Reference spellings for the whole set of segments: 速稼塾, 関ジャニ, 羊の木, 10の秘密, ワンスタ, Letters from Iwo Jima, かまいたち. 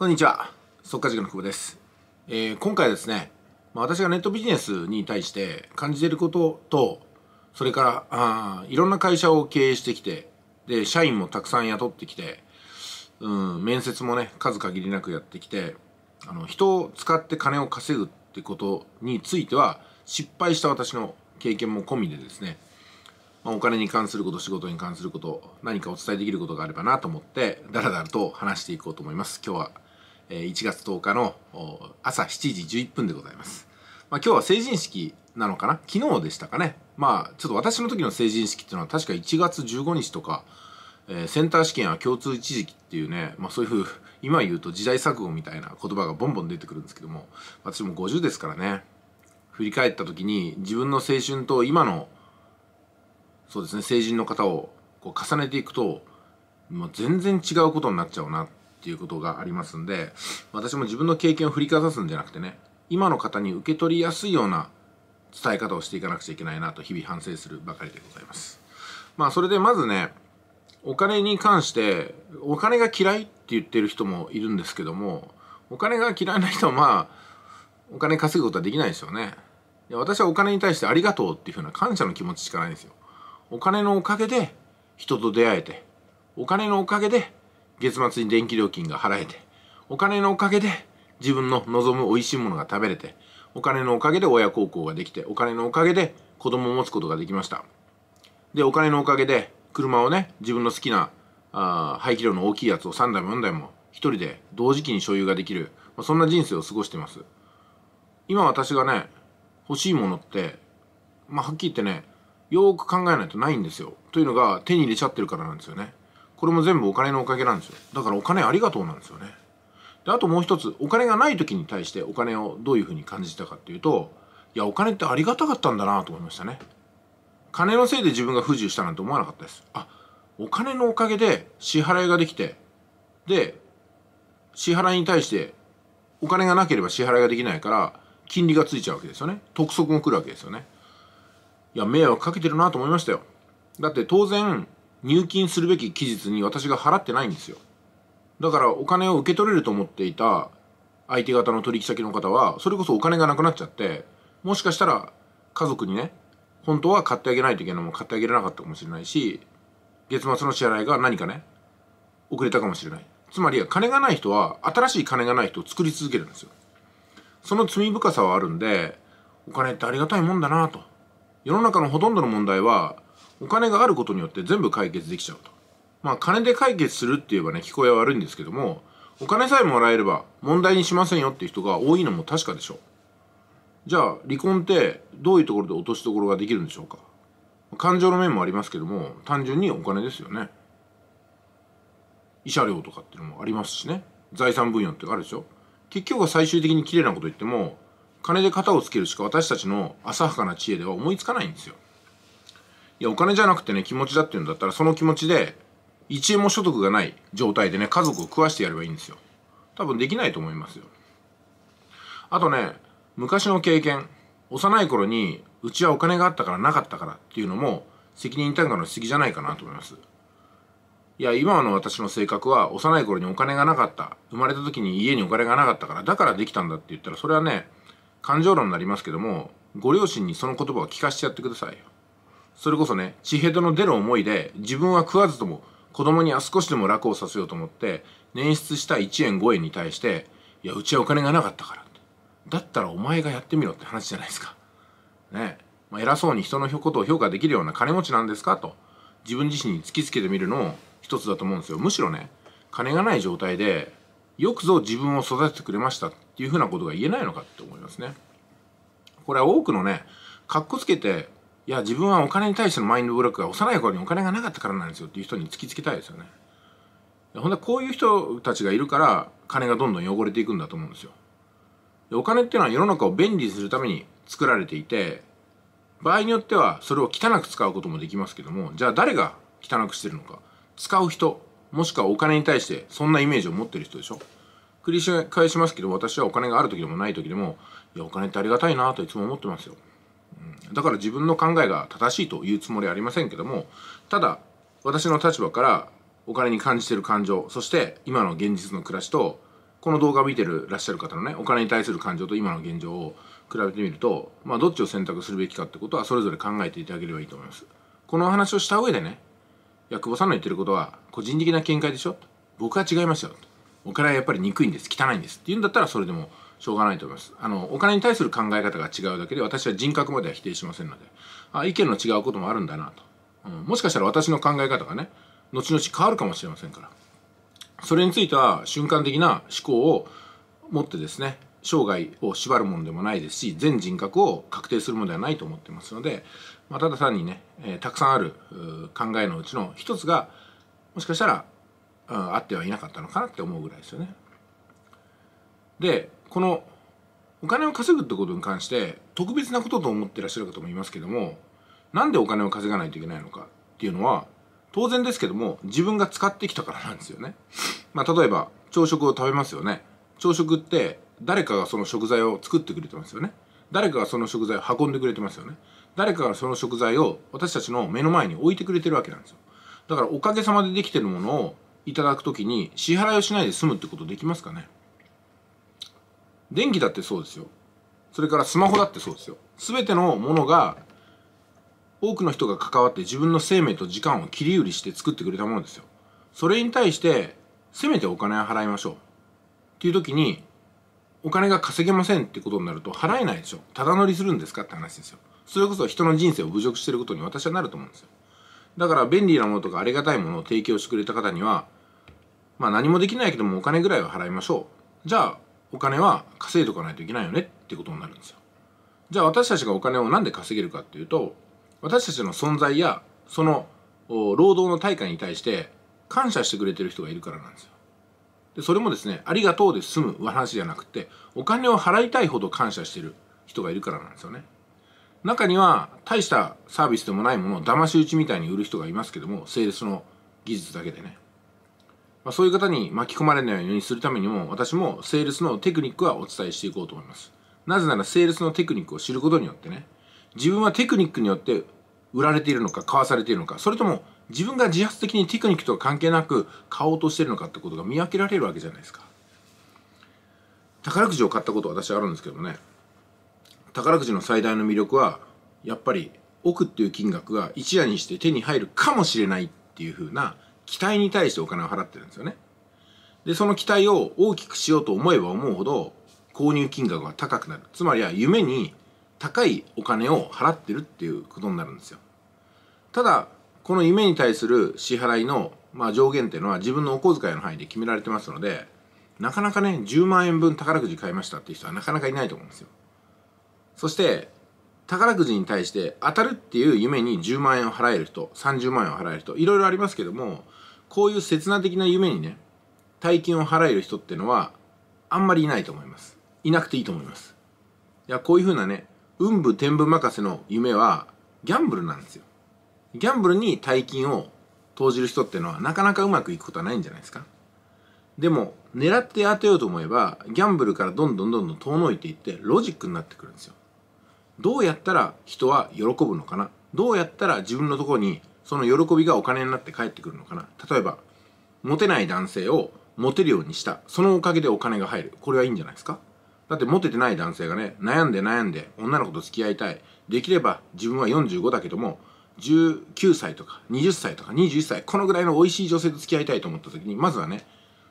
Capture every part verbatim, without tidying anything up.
こんにちは、速稼塾の久保です。えー、今回はですね、まあ、私がネットビジネスに対して感じていることと、それからあいろんな会社を経営してきて、で社員もたくさん雇ってきて、うん、面接もね数限りなくやってきて、あの人を使って金を稼ぐってことについては失敗した私の経験も込みでですね、まあ、お金に関すること、仕事に関すること、何かお伝えできることがあればなと思ってだらだらと話していこうと思います。今日はいちがつとおかの朝しちじじゅういっぷんでございます。まあ、今日は成人式なのかな、昨日でしたかね。まあちょっと私の時の成人式っていうのは確かいちがつじゅうごにちとか、えー、センター試験や共通一時期っていうね、まあ、そういうふう今言うと時代錯誤みたいな言葉がボンボン出てくるんですけども、私もごじゅうですからね、振り返った時に自分の青春と今のそうですね成人の方をこう重ねていくと、もう全然違うことになっちゃうなってっていうことがありますんで、私も自分の経験を振りかざすんじゃなくてね、今の方に受け取りやすいような伝え方をしていかなくちゃいけないなと日々反省するばかりでございます。まあそれでまずね、お金に関して、お金が嫌いって言ってる人もいるんですけども、お金が嫌いな人はまあお金稼ぐことはできないですよね。いや、私はお金に対してありがとうっていうふうな感謝の気持ちしかないんですよ。お金のおかげで人と出会えて、お金のおかげで月末に電気料金が払えて、お金のおかげで自分の望む美味しいものが食べれて、お金のおかげで親孝行ができて、お金のおかげで子供を持つことができました。でお金のおかげで車をね、自分の好きなあ排気量の大きいやつをさんだいもよんだいもひとりで同時期に所有ができる、まあ、そんな人生を過ごしてます。今私がね欲しいものって、まあ、はっきり言ってねよーく考えないとないんですよ。というのが手に入れちゃってるからなんですよね。これも全部お金のおかげなんですよ。だからお金ありがとうなんですよね。であともう一つ、お金がない時に対してお金をどういうふうに感じたかっていうと、いやお金ってありがたかったんだなと思いましたね。金のせいで自分が不自由したなんて思わなかったです。あ、お金のおかげで支払いができて、で支払いに対してお金がなければ支払いができないから金利がついちゃうわけですよね。督促も来るわけですよね。いや迷惑かけてるなと思いましたよ。だって当然入金するべき期日に私が払ってないんですよ。だからお金を受け取れると思っていた相手方の取引先の方はそれこそお金がなくなっちゃって、もしかしたら家族にね本当は買ってあげないといけないのも買ってあげれなかったかもしれないし、月末の支払いが何かね遅れたかもしれない。つまり金がない人は新しい金がない人を作り続けるんですよ。その罪深さはあるんで、お金ってありがたいもんだなと。世の中のほとんどの問題はお金があることによって全部解決できちゃうと。まあ金で解決するって言えばね聞こえは悪いんですけども、お金さえもらえれば問題にしませんよっていう人が多いのも確かでしょう。じゃあ離婚ってどういうところで落としどころができるんでしょうか。感情の面もありますけども、単純にお金ですよね。慰謝料とかっていうのもありますしね、財産分与ってあるでしょ。結局は最終的に綺麗なこと言っても金で片をつけるしか私たちの浅はかな知恵では思いつかないんですよ。いやお金じゃなくてね気持ちだっていうんだったら、その気持ちでいちえんも所得がない状態でね家族を食わしてやればいいんですよ。多分できないと思いますよ。あとね、昔の経験、幼い頃にうちはお金があったからなかったからっていうのも責任転嫁のしすぎじゃないかなと思います。いや今の私の性格は幼い頃にお金がなかった、生まれた時に家にお金がなかったからだからできたんだって言ったら、それはね感情論になりますけども、ご両親にその言葉を聞かせてやってくださいよ。それこそね、血へどの出る思いで自分は食わずとも子供には少しでも楽をさせようと思って捻出したいちえんごえんに対して、いやうちはお金がなかったからってだったらお前がやってみろって話じゃないですかね。まあ、偉そうに人のことを評価できるような金持ちなんですかと自分自身に突きつけてみるのも一つだと思うんですよ。むしろね、金がない状態でよくぞ自分を育ててくれましたっていうふうなことが言えないのかって思いますね。これは多くのねかっこつけて、いや自分はお金に対してのマインドブロックが幼い頃にお金がなかったからなんですよっていう人に突きつけたいですよね。ほんでこういう人たちがいるから金がどんどん汚れていくんだと思うんですよ。でお金っていうのは世の中を便利にするために作られていて、場合によってはそれを汚く使うこともできますけども、じゃあ誰が汚くしてるのか。使う人、もしくはお金に対してそんなイメージを持ってる人でしょ。繰り返しますけど、私はお金がある時でもない時でも、いやお金ってありがたいなといつも思ってますよ。だから自分の考えが正しいというつもりはありませんけども、ただ私の立場からお金に感じている感情、そして今の現実の暮らしとこの動画を見てるらっしゃる方のね、お金に対する感情と今の現状を比べてみると、まあ、どっちを選択するべきかってことはそれぞれ考えていただければいいと思います。この話をした上でね、いや、久保さんの言ってることは個人的な見解でしょ、僕は違いますよ、お金はやっぱり憎いんです、汚いんですっていうんだったらそれでもしょうがないと思います。あのお金に対する考え方が違うだけで私は人格までは否定しませんので、あ、意見の違うこともあるんだなと、うん、もしかしたら私の考え方がね後々変わるかもしれませんから、それについては瞬間的な思考を持ってですね、生涯を縛るものでもないですし、全人格を確定するものではないと思ってますので、まあ、ただ単にね、えー、たくさんある考えのうちの一つがもしかしたら、うん、あってはいなかったのかなって思うぐらいですよね。で、このお金を稼ぐってことに関して特別なことと思ってらっしゃる方もいますけども、なんでお金を稼がないといけないのかっていうのは当然ですけども、自分が使ってきたからなんですよね。まあ、例えば朝食を食べますよね。朝食って誰かがその食材を作ってくれてますよね。誰かがその食材を運んでくれてますよね。誰かがその食材を私たちの目の前に置いてくれてるわけなんですよ。だからおかげさまでできてるものをいただくときに支払いをしないで済むってことできますかね。電気だってそうですよ。それからスマホだってそうですよ。全てのものが多くの人が関わって自分の生命と時間を切り売りして作ってくれたものですよ。それに対してせめてお金を払いましょうっていう時にお金が稼げませんってことになると払えないでしょ。ただ乗りするんですかって話ですよ。それこそ人の人生を侮辱してることに私はなると思うんですよ。だから便利なものとかありがたいものを提供してくれた方には、まあ何もできないけどもお金ぐらいは払いましょう。じゃあお金は稼いでおかないといけないよねってことになるんですよ。じゃあ私たちがお金をなんで稼げるかっていうと、私たちの存在やその労働の対価に対して感謝してくれてる人がいるからなんですよ。でそれもですね、ありがとうで済む話じゃなくて、お金を払いたいほど感謝してる人がいるからなんですよね。中には大したサービスでもないものを騙し討ちみたいに売る人がいますけども、セールスの技術だけでね、まあ、そういう方に巻き込まれないようにするためにも、私もセールスのテクニックはお伝えしていこうと思います。なぜならセールスのテクニックを知ることによってね、自分はテクニックによって売られているのか買わされているのか、それとも自分が自発的にテクニックとは関係なく買おうとしているのかってことが見分けられるわけじゃないですか。宝くじを買ったことは私はあるんですけどもね、宝くじの最大の魅力はやっぱり億っていう金額が一夜にして手に入るかもしれないっていう風な期待に対してお金を払ってるんですよね。でその期待を大きくしようと思えば思うほど購入金額が高くなる。つまりは夢に高いお金を払ってるっていうことになるんですよ。ただこの夢に対する支払いの、まあ、上限っていうのは自分のお小遣いの範囲で決められてますので、なかなかねじゅうまんえんぶん宝くじ買いましたっていう人はなかなかいないと思うんですよ。そして宝くじに対して当たるっていう夢にじゅうまんえんを払える人、さんじゅうまんえんを払える人、いろいろありますけども、こういう刹那的な夢にね大金を払える人っていうのはあんまりいないと思います。いなくていいと思います。いや、こういうふうなね運武天武任せの夢はギャンブルなんですよ。ギャンブルに大金を投じる人っていうのはなかなかうまくいくことはないんじゃないですか。でも狙って当てようと思えばギャンブルからどんどんどんどん遠のいていってロジックになってくるんですよ。どうやったら人は喜ぶのかな、どうやったら自分のところにその喜びがお金になって帰ってくるのかな。例えばモテない男性をモテるようにした、そのおかげでお金が入る、これはいいんじゃないですか。だってモテてない男性がね悩んで悩んで女の子と付き合いたい、できれば自分はよんじゅうごだけどもじゅうきゅうさいとかはたちとかにじゅういっさい、このぐらいの美味しい女性と付き合いたいと思った時に、まずはね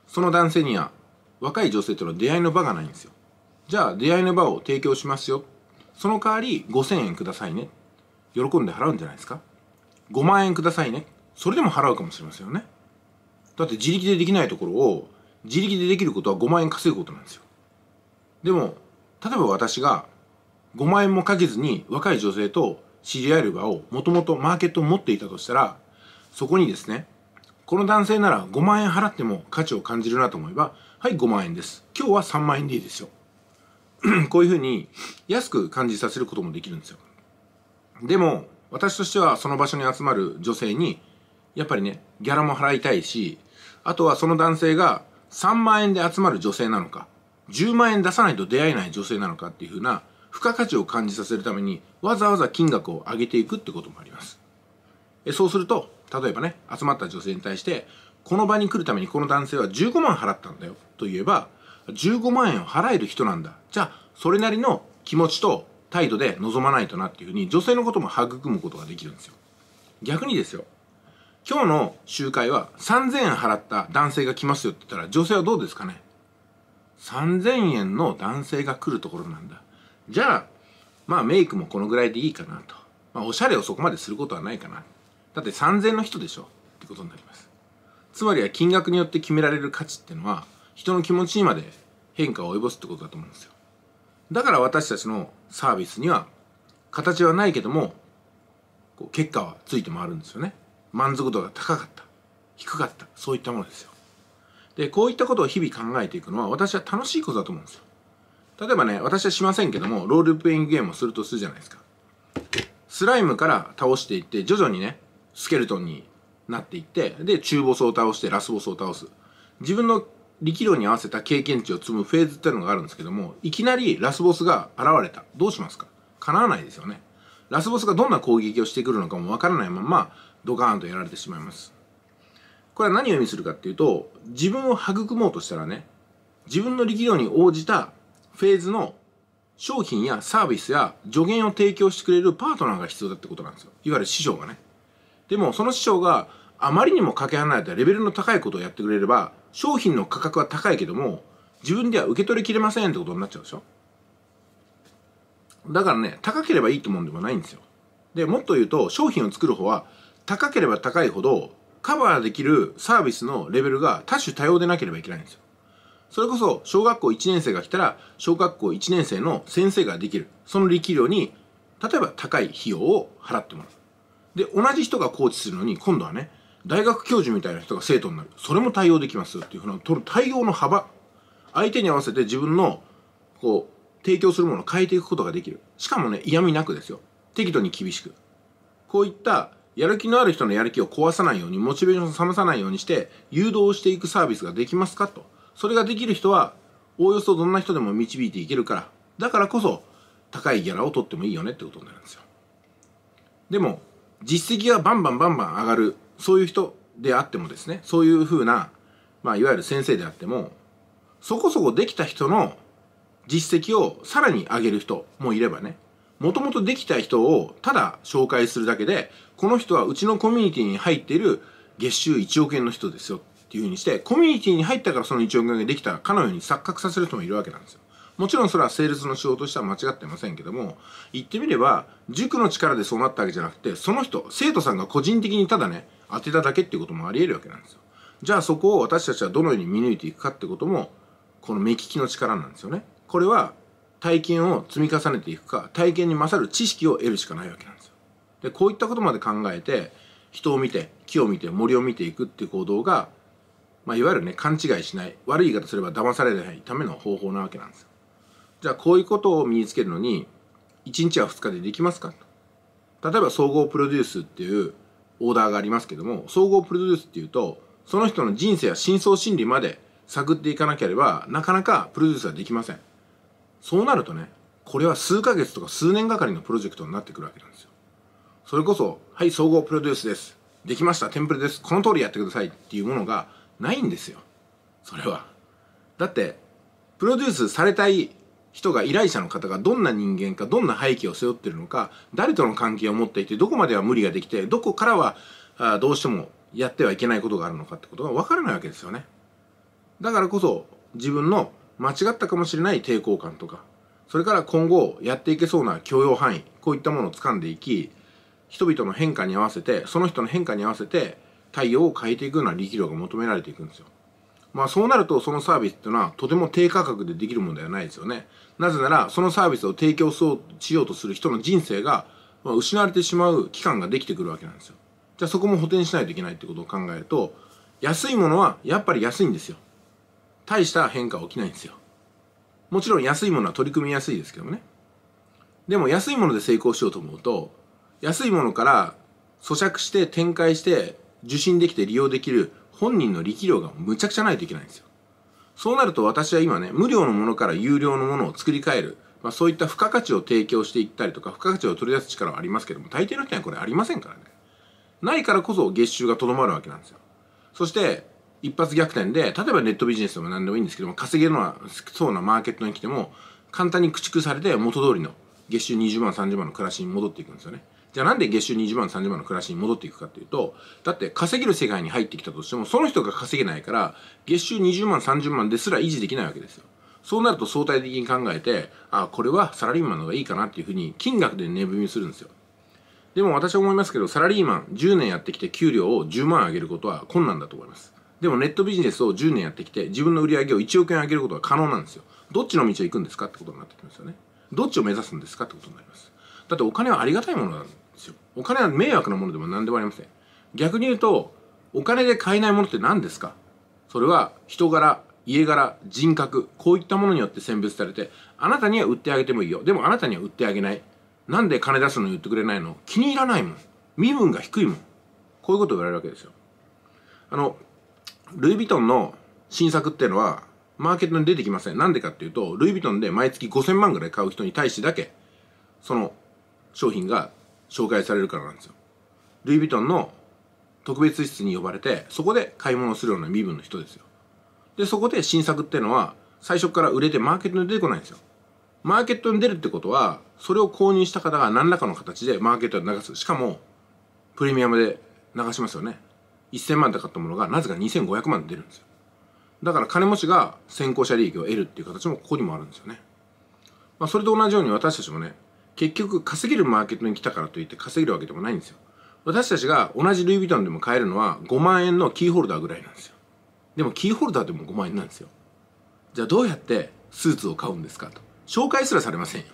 その男性には若い女性との出会いの場がないんですよ。じゃあ出会いの場を提供しますよ、その代わりごせんえんくださいね、喜んで払うんじゃないですか。ごまんえんくださいね、それでも払うかもしれませんよね。だって自力でできないところを自力でできることはごまんえん稼ぐことなんですよ。でも例えば私がごまんえんもかけずに若い女性と知り合える場をもともとマーケットを持っていたとしたら、そこにですねこの男性ならごまんえん払っても価値を感じるなと思えば、はいごまんえんです、今日はさんまんえんでいいですよこういうふうに安く感じさせることもできるんですよ。でも私としてはその場所に集まる女性にやっぱりねギャラも払いたいし、あとはその男性がさんまんえんで集まる女性なのかじゅうまんえん出さないと出会えない女性なのかっていうふうな付加価値を感じさせるためにわざわざ金額を上げていくってこともあります。えそうすると例えばね集まった女性に対してこの場に来るためにこの男性はじゅうごまん払ったんだよと言えば、じゅうごまんえんを払える人なんだ。じゃあそれなりの気持ちと態度で臨まないとなっていうふうに女性のことも育むことができるんですよ。逆にですよ、今日の集会はさんぜんえん払った男性が来ますよって言ったら女性はどうですかね。さんぜんえんの男性が来るところなんだ。じゃあまあメイクもこのぐらいでいいかなと、まあ、おしゃれをそこまですることはないかな、だってさんぜんえんの人でしょってことになります。つまりは金額によって決められる価値っていうのは人の気持ちにまで変化を及ぼすってことだと思うんですよ。だから私たちのサービスには形はないけどもこう結果はついて回るんですよね。満足度が高かった、低かった、そういったものですよ。で、こういったことを日々考えていくのは私は楽しいことだと思うんですよ。例えばね、私はしませんけどもロールプレイングゲームをするとするじゃないですか。スライムから倒していって徐々にねスケルトンになっていって、で中ボスを倒してラスボスを倒す、自分の力量に合わせた経験値を積むフェーズっていうのがあるんですけども、いきなりラスボスが現れた、どうしますか。叶わないですよね。ラスボスがどんな攻撃をしてくるのかもわからないままドカーンとやられてしまいます。これは何を意味するかっていうと、自分を育もうとしたらね、自分の力量に応じたフェーズの商品やサービスや助言を提供してくれるパートナーが必要だってことなんですよ。いわゆる師匠がね。でもその師匠があまりにもかけ離れたレベルの高いことをやってくれれば、商品の価格は高いけども自分では受け取りきれませんってことになっちゃうでしょ。だからね、高ければいいってもんでもないんですよ。でもっと言うと、商品を作る方は高ければ高いほどカバーできるサービスのレベルが多種多様でなければいけないんですよ。それこそ小学校いちねん生が来たら小学校いちねん生の先生ができる、その力量に例えば高い費用を払ってもらう。で同じ人がコーチするのに今度はね大学教授みたいな人が生徒になる、それも対応できますっていうふうな取る対応の幅、相手に合わせて自分のこう提供するものを変えていくことができる。しかもね、嫌味なくですよ、適度に厳しく、こういったやる気のある人のやる気を壊さないように、モチベーションを冷まさないようにして誘導していくサービスができますかと。それができる人はおおよそどんな人でも導いていけるから、だからこそ高いギャラを取ってもいいよねってことになるんですよ。でも実績がバンバンバンバン上がる、そういう人であってもですね、そういうふうな、まあ、いわゆる先生であっても、そこそこできた人の実績をさらに上げる人もいればね、もともとできた人をただ紹介するだけで、この人はうちのコミュニティに入っている月収いちおくえんの人ですよっていうふうにして、コミュニティに入ったからそのいちおくえんができたかのように錯覚させる人もいるわけなんですよ。もちろんそれはセールスの仕事としては間違ってませんけども、言ってみれば塾の力でそうなったわけじゃなくて、その人生徒さんが個人的にただね当てただけっていうこともありえるわけなんですよ。じゃあそこを私たちはどのように見抜いていくかってことも、この目利きの力なんですよね。これは体験を積み重ねていくか、体験に勝る知識を得るしかないわけなんですよ。でこういったことまで考えて、人を見て木を見て森を見ていくっていう行動が、まあ、いわゆるね勘違いしない、悪い言い方すれば騙されないための方法なわけなんですよ。じゃあこういうことを身につけるのにいちにちやふつかでできますかと。例えば総合プロデュースっていうオーダーがありますけども、総合プロデュースっていうとその人の人生や深層心理まで探っていかなければなかなかプロデュースはできません。そうなるとね、これは数ヶ月とか数年がかりのプロジェクトになってくるわけなんですよ。それこそ「はい、総合プロデュースです、できました、テンプレです、この通りやってください」っていうものがないんですよ。それはだってプロデュースされたい人が、依頼者の方がどんな人間か、どんな背景を背負ってるのか、誰との関係を持っていて、どこまでは無理ができて、どこからはあどうしてもやってはいけないことがあるのかってことが分からないわけですよね。だからこそ自分の間違ったかもしれない抵抗感とか、それから今後やっていけそうな許容範囲、こういったものを掴んでいき、人々の変化に合わせて、その人の変化に合わせて対応を変えていくような力量が求められていくんですよ。まあそうなるとそのサービスっていうのはとても低価格でできるものではないですよね。なぜならそのサービスを提供しようとする人の人生が失われてしまう期間ができてくるわけなんですよ。じゃあそこも補填しないといけないってことを考えると、安いものはやっぱり安いんですよ。大した変化は起きないんですよ。もちろん安いものは取り組みやすいですけどもね。でも安いもので成功しようと思うと、安いものから咀嚼して展開して受信できて利用できる本人の力量がむちゃくちゃないといけないんですよ。そうなると私は今ね、無料のものから有料のものを作り変える、まあ、そういった付加価値を提供していったりとか、付加価値を取り出す力はありますけども、大抵の人にはこれありませんからね。ないからこそ月収がとどまるわけなんですよ。そして一発逆転で、例えばネットビジネスでも何でもいいんですけども、稼げるのはそうなマーケットに来ても簡単に駆逐されて元通りの月収にじゅうまんさんじゅうまんの暮らしに戻っていくんですよね。じゃあなんで月収にじゅうまんさんじゅうまんの暮らしに戻っていくかっていうと、だって稼げる世界に入ってきたとしてもその人が稼げないから、月収にじゅうまんさんじゅうまんですら維持できないわけですよ。そうなると相対的に考えて、ああこれはサラリーマンの方がいいかなっていうふうに金額で値踏みするんですよ。でも私は思いますけど、サラリーマンじゅうねんやってきて給料をじゅうまん上げることは困難だと思います。でもネットビジネスをじゅうねんやってきて自分の売り上げをいちおくえん上げることは可能なんですよ。どっちの道を行くんですかってことになってきますよね。どっちを目指すんですかってことになります。だってお金はありがたいものなんですよ。お金は迷惑なものでも何でもありません。逆に言うと、お金で買えないものって何ですか？それは人柄、家柄、人格、こういったものによって選別されて、あなたには売ってあげてもいいよ。でもあなたには売ってあげない。なんで金出すのに売ってくれないの？気に入らないもん。身分が低いもん。こういうことを言われるわけですよ。あの、ルイ・ヴィトンの新作っていうのは、マーケットに出てきません。なんでかっていうと、ルイ・ヴィトンで毎月ごせんまんぐらい買う人に対してだけ、その、商品が紹介されるからなんですよ。ルイ・ヴィトンの特別室に呼ばれて、そこで買い物をするような身分の人ですよ。で、そこで新作っていうのは、最初から売れてマーケットに出てこないんですよ。マーケットに出るってことは、それを購入した方が何らかの形でマーケットで流す。しかも、プレミアムで流しますよね。いっせんまんで買ったものが、なぜかにせんごひゃくまんで出るんですよ。だから金持ちが先行者利益を得るっていう形もここにもあるんですよね。まあ、それと同じように私たちもね、結局稼げるマーケットに来たからといって稼げるわけでもないんですよ。私たちが同じルイ・ヴィトンでも買えるのはごまんえんのキーホルダーぐらいなんですよ。でもキーホルダーでもごまんえんなんですよ。じゃあどうやってスーツを買うんですかと。紹介すらされませんよ。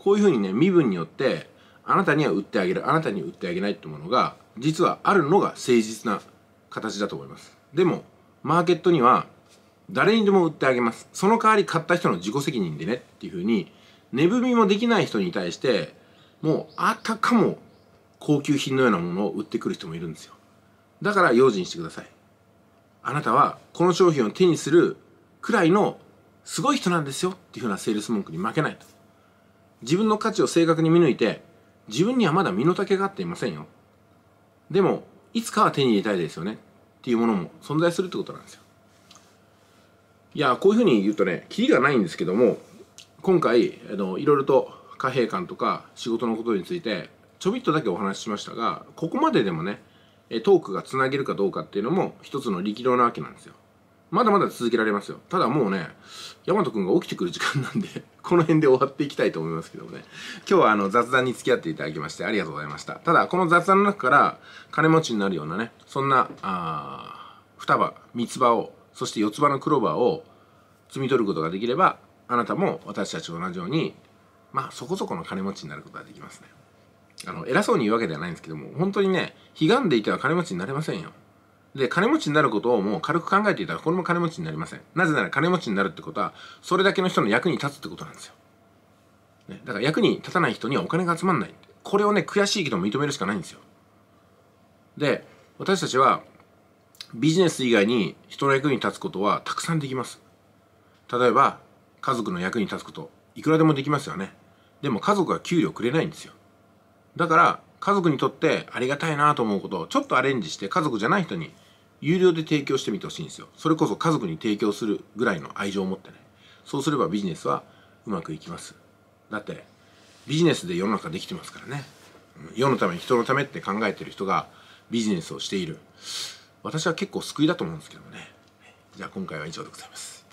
こういうふうにね、身分によってあなたには売ってあげる、あなたに売ってあげないってものが実はあるのが誠実な形だと思います。でもマーケットには誰にでも売ってあげます。その代わり買った人の自己責任でねっていうふうに、値踏みもできない人に対して、もうあたかも高級品のようなものを売ってくる人もいるんですよ。だから用心してください。あなたはこの商品を手にするくらいのすごい人なんですよっていうふうなセールス文句に負けないと。自分の価値を正確に見抜いて、自分にはまだ身の丈が合っていませんよ。でも、いつかは手に入れたいですよねっていうものも存在するってことなんですよ。いや、こういうふうに言うとね、キリがないんですけども、今回あのいろいろと貨幣感とか仕事のことについてちょびっとだけお話ししましたが、ここまででもねトークがつなげるかどうかっていうのも一つの力量なわけなんですよ。まだまだ続けられますよ。ただもうね、大和くんが起きてくる時間なんでこの辺で終わっていきたいと思いますけどもね、今日はあの雑談に付き合っていただきましてありがとうございました。ただこの雑談の中から金持ちになるようなね、そんなあ双葉三つ葉を、そして四つ葉のクローバーを摘み取ることができれば、あなたも私たちと同じように、まあそこそこの金持ちになることができますね。あの、偉そうに言うわけではないんですけども、本当にね、悲願でいては金持ちになれませんよ。で、金持ちになることをもう軽く考えていたら、これも金持ちになりません。なぜなら金持ちになるってことは、それだけの人の役に立つってことなんですよ。ね、だから役に立たない人にはお金が集まんない。これをね、悔しいけども認めるしかないんですよ。で、私たちは、ビジネス以外に人の役に立つことはたくさんできます。例えば、家族の役に立つこと、いくらでもできますよね。でも家族は給料くれないんですよ。だから、家族にとってありがたいなと思うことをちょっとアレンジして、家族じゃない人に有料で提供してみてほしいんですよ。それこそ家族に提供するぐらいの愛情を持ってね。そうすればビジネスはうまくいきます。だって、ビジネスで世の中できてますからね。世のため、人のためって考えてる人がビジネスをしている。私は結構救いだと思うんですけどもね。じゃあ今回は以上でございます。